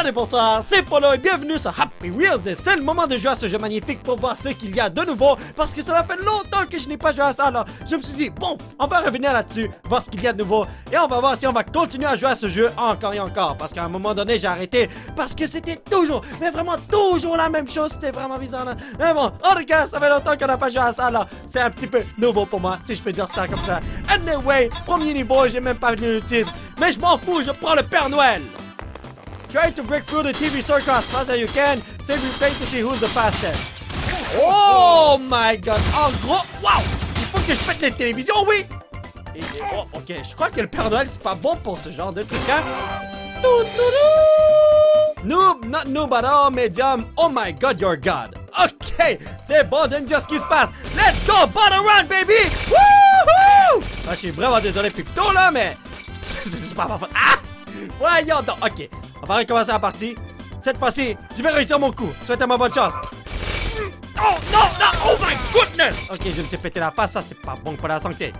Salut, bonsoir, c'est Polo et bienvenue sur Happy Wheels. Et c'est le moment de jouer à ce jeu magnifique pour voir ce qu'il y a de nouveau, parce que cela fait longtemps que je n'ai pas joué à ça. Alors je me suis dit, bon, on va revenir là-dessus, voir ce qu'il y a de nouveau, et on va voir si on va continuer à jouer à ce jeu encore et encore, parce qu'à un moment donné j'ai arrêté, parce que c'était toujours, mais vraiment toujours la même chose. C'était vraiment bizarre là. Mais bon, en tout cas, ça fait longtemps qu'on n'a pas joué à ça, alors c'est un petit peu nouveau pour moi, si je peux dire ça comme ça. Anyway, premier niveau, j'ai même pas venu le titre, mais je m'en fous, je prends le Père Noël. Try to break through the TV circle as fast as you can. Save your pain to see who's the fastest. Oh my god. En gros, wow. Il faut que je pète les télévisions, oui. Et, oh, ok, je crois que le Père Noël, c'est pas bon pour ce genre de truc, hein. Noob, not noob at all, medium. Oh my god, you're god. Ok, c'est bon de me dire ce qui se passe. Let's go, bottom run, baby. Woohoo! Ah, je suis vraiment désolé depuis tôt, là, mais... c'est pas ma faute. Ah! Voyons donc, ok. On va recommencer la partie. Cette fois-ci, je vais réussir mon coup. Souhaitez-moi bonne chance. Oh non, non, oh my goodness. Ok, je me suis pété la face, ça c'est pas bon pour la santé.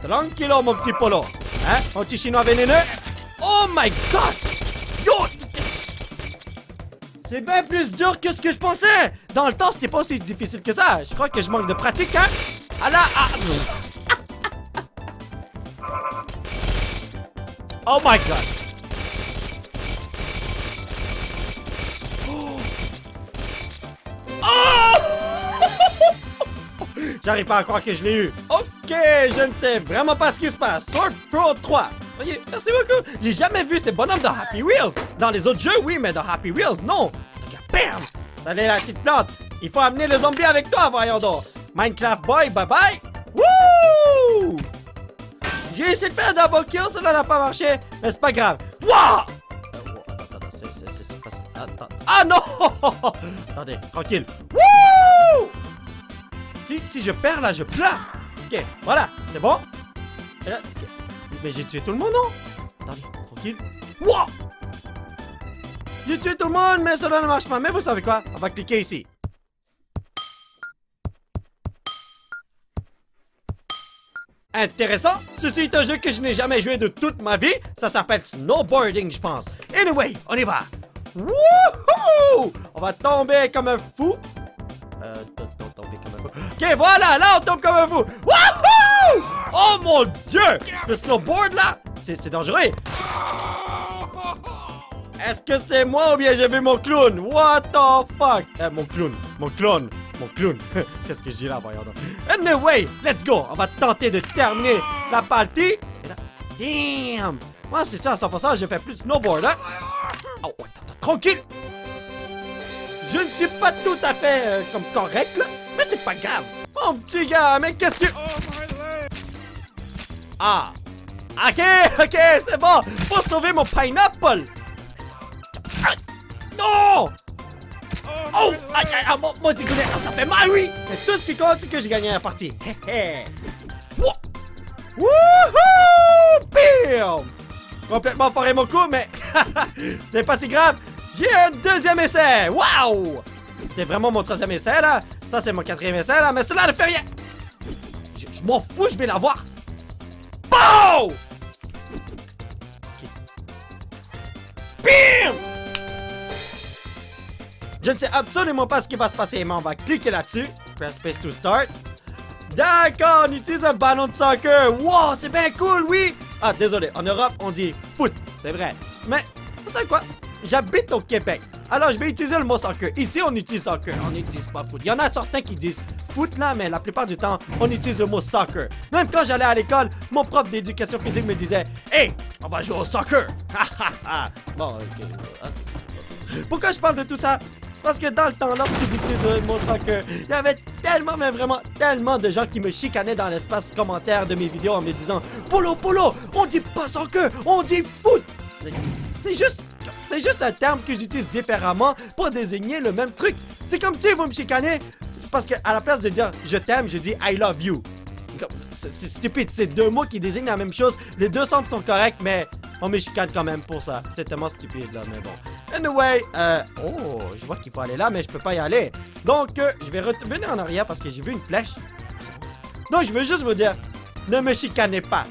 Tranquille, mon petit Polo. Hein, mon petit chinois vénéneux. Oh my god. Yo. C'est bien plus dur que ce que je pensais. Dans le temps, c'était pas aussi difficile que ça. Je crois que je manque de pratique, hein. Ah là, ah. Oh my god. J'arrive pas à croire que je l'ai eu. Ok, je ne sais vraiment pas ce qui se passe. Sword Throw 3. Ok, merci beaucoup. J'ai jamais vu ces bonhommes dans Happy Wheels. Dans les autres jeux, oui, mais dans Happy Wheels, non. Ok, bam. Salut la petite plante. Il faut amener le zombie avec toi, voyons donc. Minecraft Boy, bye bye. Wouh! J'ai essayé de faire un double kill, cela n'a pas marché. Mais c'est pas grave. Wouah! Ah non! Attendez, tranquille. Wouh! Si je perds là, je pleure. Ok, voilà, c'est bon. Et là, okay. Mais j'ai tué tout le monde, non? Attendez, tranquille. Wow! J'ai tué tout le monde, mais cela ne marche pas. Mais vous savez quoi? On va cliquer ici. Intéressant. Ceci est un jeu que je n'ai jamais joué de toute ma vie. Ça s'appelle Snowboarding, je pense. Anyway, on y va. Wouhou! On va tomber comme un fou. Ok, voilà, là on tombe comme un fou. Wouhou! Oh mon dieu! Le snowboard là, c'est dangereux. Est-ce que c'est moi ou bien j'ai vu mon clown? What the fuck? Mon clown. Qu'est-ce que je dis là, voyons donc. Anyway, let's go. On va tenter de terminer la partie. Et là, damn! Moi c'est ça, à 100%, je fais plus de snowboard, hein. Oh, attends, tranquille. Je ne suis pas tout à fait comme correct là. Mais c'est pas grave. Mon petit gars, mais qu'est-ce que tu... Ah. Ok, ok, c'est bon. Faut sauver mon pineapple. Ah. Non. Oh, aïe, aïe, aïe, moi c'est cool. Ça fait mal, oui. Mais tout ce qui compte, c'est que j'ai gagné la partie. Wouhou. Bam. Complètement foiré mon coup, mais ce n'est pas si grave. J'ai un deuxième essai. Waouh. C'était vraiment mon troisième essai là. Ça c'est mon quatrième essai là, mais cela ne fait rien. Je m'en fous, je vais l'avoir. BOW! Okay. BIM! Je ne sais absolument pas ce qui va se passer, mais on va cliquer là-dessus. Press space to start. D'accord, on utilise un ballon de soccer. Wow, c'est bien cool, oui. Ah, désolé, en Europe on dit foot, c'est vrai. Mais, vous savez quoi? J'habite au Québec. Alors, je vais utiliser le mot soccer. Ici, on utilise soccer. On n'utilise pas foot. Il y en a certains qui disent foot là, mais la plupart du temps, on utilise le mot soccer. Même quand j'allais à l'école, mon prof d'éducation physique me disait « Hey, on va jouer au soccer! » Bon, ok. Pourquoi je parle de tout ça? C'est parce que dans le temps, lorsqu'ils utilisaient le mot soccer, il y avait tellement, mais vraiment tellement de gens qui me chicanaient dans l'espace commentaire de mes vidéos en me disant « Polo, on dit pas soccer, on dit foot! » C'est juste un terme que j'utilise différemment pour désigner le même truc. C'est comme si vous me chicanez, parce qu'à la place de dire je t'aime, je dis I love you. C'est stupide, c'est deux mots qui désignent la même chose. Les deux sens sont corrects, mais on me chicane quand même pour ça. C'est tellement stupide là, mais bon. Anyway, oh, je vois qu'il faut aller là, mais je peux pas y aller. Donc, je vais revenir en arrière parce que j'ai vu une flèche. Donc, je veux juste vous dire, ne me chicanez pas,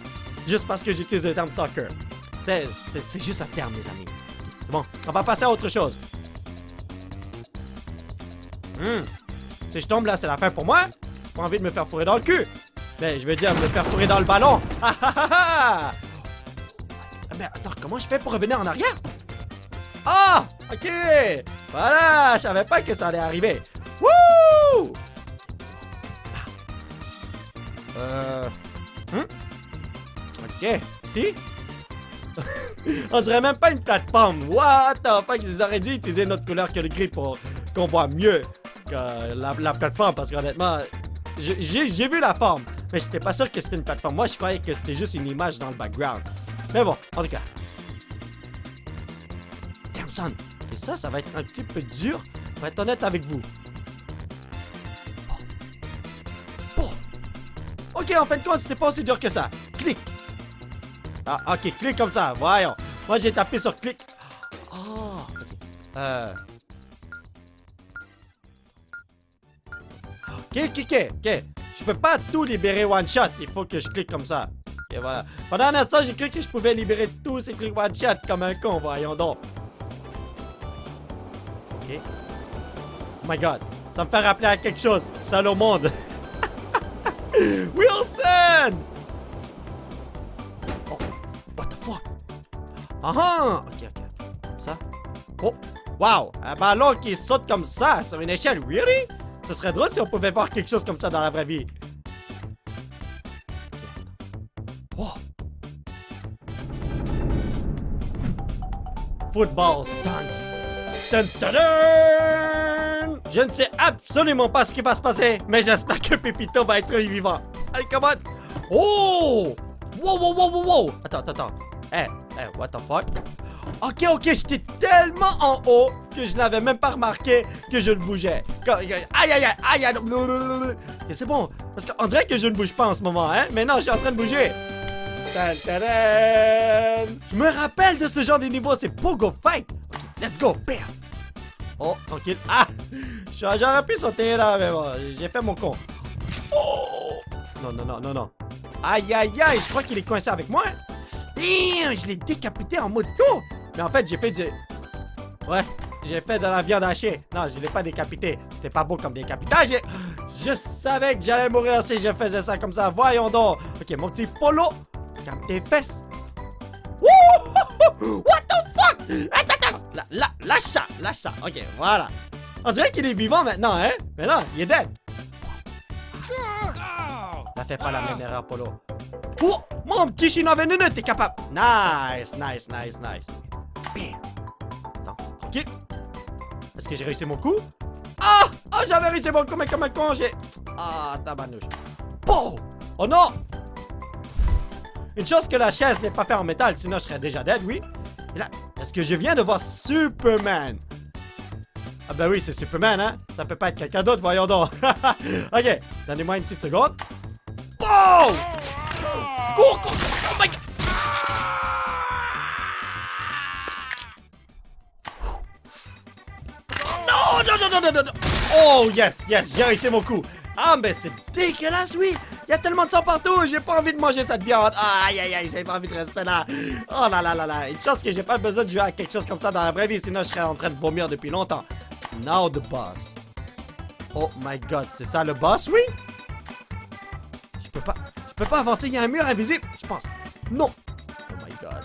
juste parce que j'utilise le terme soccer. C'est juste un terme, les amis. C'est bon. On va passer à autre chose. Si je tombe là, c'est la fin pour moi. Pas envie de me faire fourrer dans le cul. Mais je veux dire, me faire fourrer dans le ballon. Ah ah ah ah. Mais attends, comment je fais pour revenir en arrière? Ah! Ok! Voilà! Je savais pas que ça allait arriver. Wouh! Ok. Si? On dirait même pas une plateforme. What the fuck? Ils auraient dû utiliser une autre couleur que le gris pour qu'on voit mieux que la plateforme. Parce qu'honnêtement, j'ai vu la forme. Mais j'étais pas sûr que c'était une plateforme. Moi, je croyais que c'était juste une image dans le background. Mais bon, en tout cas. Damson, ça va être un petit peu dur. Pour être honnête avec vous. Ok, en fin de compte, c'était pas aussi dur que ça. Clique. Ah, ok, clique comme ça, voyons. Moi, j'ai tapé sur clique. Oh. Ok. Je peux pas tout libérer one shot. Il faut que je clique comme ça. Ok, voilà. Pendant un instant, j'ai cru que je pouvais libérer tous ces trucs one shot comme un con, voyons donc. Ok. Oh my god. Ça me fait rappeler à quelque chose. Sale au monde. Wilson! Oh, what the fuck? Ah, ok. Comme ça. Oh, wow! Un ballon qui saute comme ça sur une échelle, really? Ce serait drôle si on pouvait voir quelque chose comme ça dans la vraie vie. Oh! Football stunts. Dun-dun-dun! Je ne sais absolument pas ce qui va se passer, mais j'espère que Pépito va être vivant. Allez, come on! Oh! Wow! Attends. Hey, what the fuck? Ok, j'étais tellement en haut que je n'avais même pas remarqué que je le bougeais. Aïe. Et c'est bon, parce qu'on dirait que je ne bouge pas en ce moment, hein? Mais non, je suis en train de bouger. Je me rappelle de ce genre de niveau, c'est Pogo Fight. Ok, let's go, bam! Oh, tranquille. Ah! J'aurais pu sauter là, mais bon, j'ai fait mon con. Oh! Non. Aïe, je crois qu'il est coincé avec moi. Damn, je l'ai décapité en mode tour. Mais en fait, j'ai fait du... Ouais, j'ai fait de la viande hachée. Non, je l'ai pas décapité. C'était pas beau comme décapitage. Je savais que j'allais mourir si je faisais ça comme ça. Voyons donc. Ok, mon petit Polo. Calme tes fesses. Wouh! What the fuck? Attends. Lâche ça. Ok, voilà. On dirait qu'il est vivant maintenant, hein? Mais non, il est dead. Ne fais pas la même erreur, Polo. Oh! Mon petit chinois veneneux, t'es capable! Nice! Bam! Attends, tranquille! Est-ce que j'ai réussi mon coup? Ah, j'avais réussi mon coup, mais comme un con, j'ai... Ah, tabarnouche! Bon! Oh non! Une chose que la chaise n'est pas faite en métal, sinon je serais déjà dead, oui. Et là, est-ce que je viens de voir Superman? Ah ben oui, c'est Superman, hein? Ça peut pas être quelqu'un d'autre, voyons donc! Ok, donnez-moi une petite seconde. Oh! Cours! Oh my god! Non! Oh yes! J'ai réussi mon coup! Ah mais c'est dégueulasse, oui! Il y a tellement de sang partout! J'ai pas envie de manger cette viande! Aïe, j'ai pas envie de rester là! Oh là! Une chance que j'ai pas besoin de jouer à quelque chose comme ça dans la vraie vie, sinon je serais en train de vomir depuis longtemps. Now the boss. Oh my god, c'est ça le boss, oui? Je peux pas avancer, il y a un mur invisible, je pense. Non. Oh my god.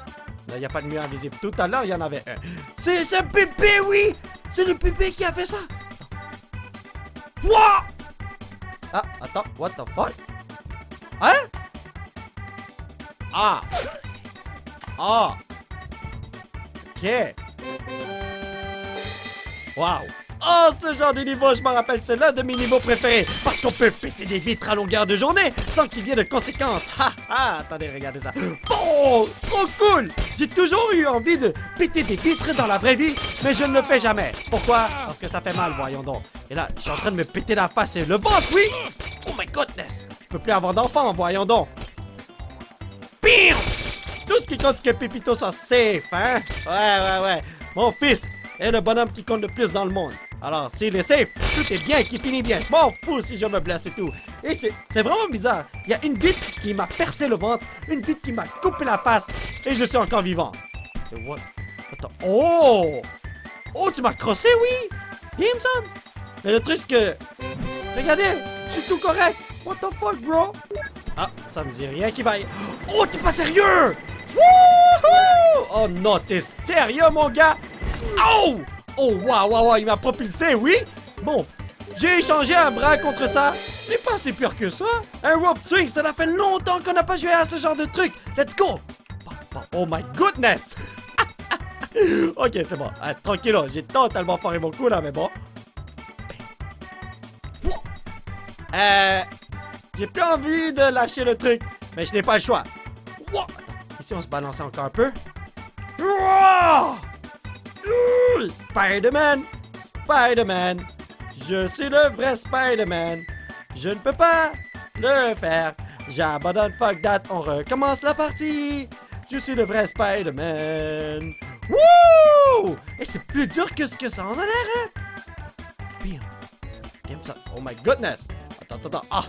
Là, il n'y a pas de mur invisible. Tout à l'heure, il y en avait un. C'est bébé, oui. C'est le bébé qui a fait ça. Wouah! Ah, attends, what the fuck? Hein? Ah! Ok. Wow. Oh, ce genre de niveau, je m'en rappelle, c'est l'un de mes niveaux préférés. Parce qu'on peut péter des vitres à longueur de journée sans qu'il y ait de conséquences. Attendez, regardez ça. Bon, trop cool. J'ai toujours eu envie de péter des vitres dans la vraie vie, mais je ne le fais jamais. Pourquoi? Parce que ça fait mal, voyons donc. Et là, je suis en train de me péter la face et le ventre, oui. Oh my goodness. Je peux plus avoir d'enfants, voyons donc. Pire. Tout ce qui compte, c'est que Pépito soit safe, hein. Ouais. Mon fils est le bonhomme qui compte le plus dans le monde. Alors, s'il est safe, tout est bien, qui finit bien. Je m'en fous si je me blesse et tout. Et c'est vraiment bizarre. Il y a une vitre qui m'a percé le ventre, une vitre qui m'a coupé la face, et je suis encore vivant. Attends. Oh! Oh, tu m'as crossé, oui! Bien, il me semble! Mais le truc, c'est que... Regardez! Je suis tout correct! What the fuck, bro? Ah, ça me dit rien qui vaille. Oh, t'es pas sérieux! Wouhou! Oh non, t'es sérieux, mon gars? Oh! Oh, waouh, waouh, waouh, il m'a propulsé, oui? Bon, j'ai échangé un bras contre ça. C'est pas si pire que ça. Un rope swing, ça fait longtemps qu'on n'a pas joué à ce genre de truc. Let's go! Oh my goodness! Ok, c'est bon. Tranquille, j'ai totalement foiré mon coup, là, mais bon. J'ai plus envie de lâcher le truc, mais je n'ai pas le choix. Wow! Ici, on se balançait encore un peu. Wow! Spider-Man! Spider-Man! Je suis le vrai Spider-Man! Je ne peux pas le faire! J'abandonne, fuck that, on recommence la partie! Je suis le vrai Spider-Man! Wouh! Et c'est plus dur que ce que ça en a l'air, hein? Bien. Ça. Oh my goodness! Attends, attends, ah!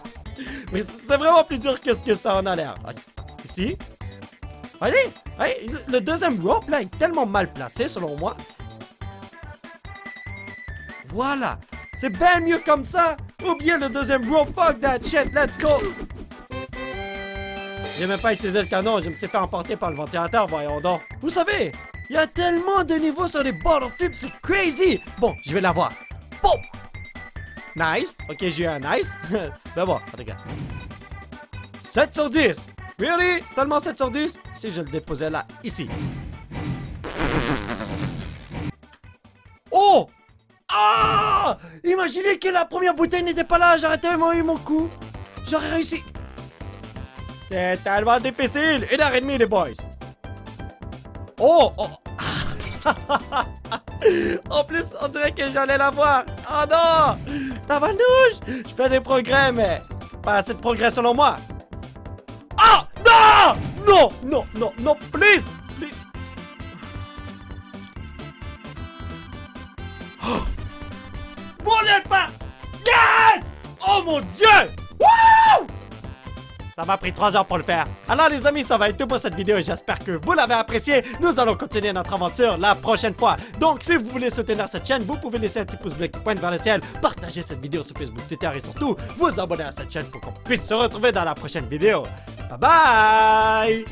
Mais c'est vraiment plus dur que ce que ça en a l'air. Ici. Allez! Allez! Le deuxième rope, là, est tellement mal placé, selon moi. Voilà! C'est bien mieux comme ça! Oubliez le deuxième rope! Fuck that shit! Let's go! J'ai même pas utilisé le canon, je me suis fait emporter par le ventilateur, voyons donc. Vous savez, il y a tellement de niveaux sur les battlefields, c'est crazy! Bon, je vais l'avoir. Boum! Nice. Ok, j'ai eu un nice. Ben bon, regarde. 7 sur 10. Really? Seulement 7 sur 10? Si je le déposais là, ici. Oh! Ah! Imaginez que la première bouteille n'était pas là. J'aurais tellement eu mon coup. J'aurais réussi. C'est tellement difficile. 1h30, les boys. Oh! Oh! En plus, on dirait que j'allais la voir. Oh non! Ça va nous! Je fais des progrès, mais pas assez de progrès selon moi. Ah! Oh, non! Non! Non! Non! Non! Please! Please. Oh! Volez pas! Yes! Oh mon Dieu! Wouh! Ça m'a pris 3 heures pour le faire. Alors les amis, ça va être tout pour cette vidéo et j'espère que vous l'avez apprécié. Nous allons continuer notre aventure la prochaine fois. Donc si vous voulez soutenir cette chaîne, vous pouvez laisser un petit pouce bleu qui pointe vers le ciel, partager cette vidéo sur Facebook, Twitter et surtout vous abonner à cette chaîne pour qu'on puisse se retrouver dans la prochaine vidéo. Bye bye!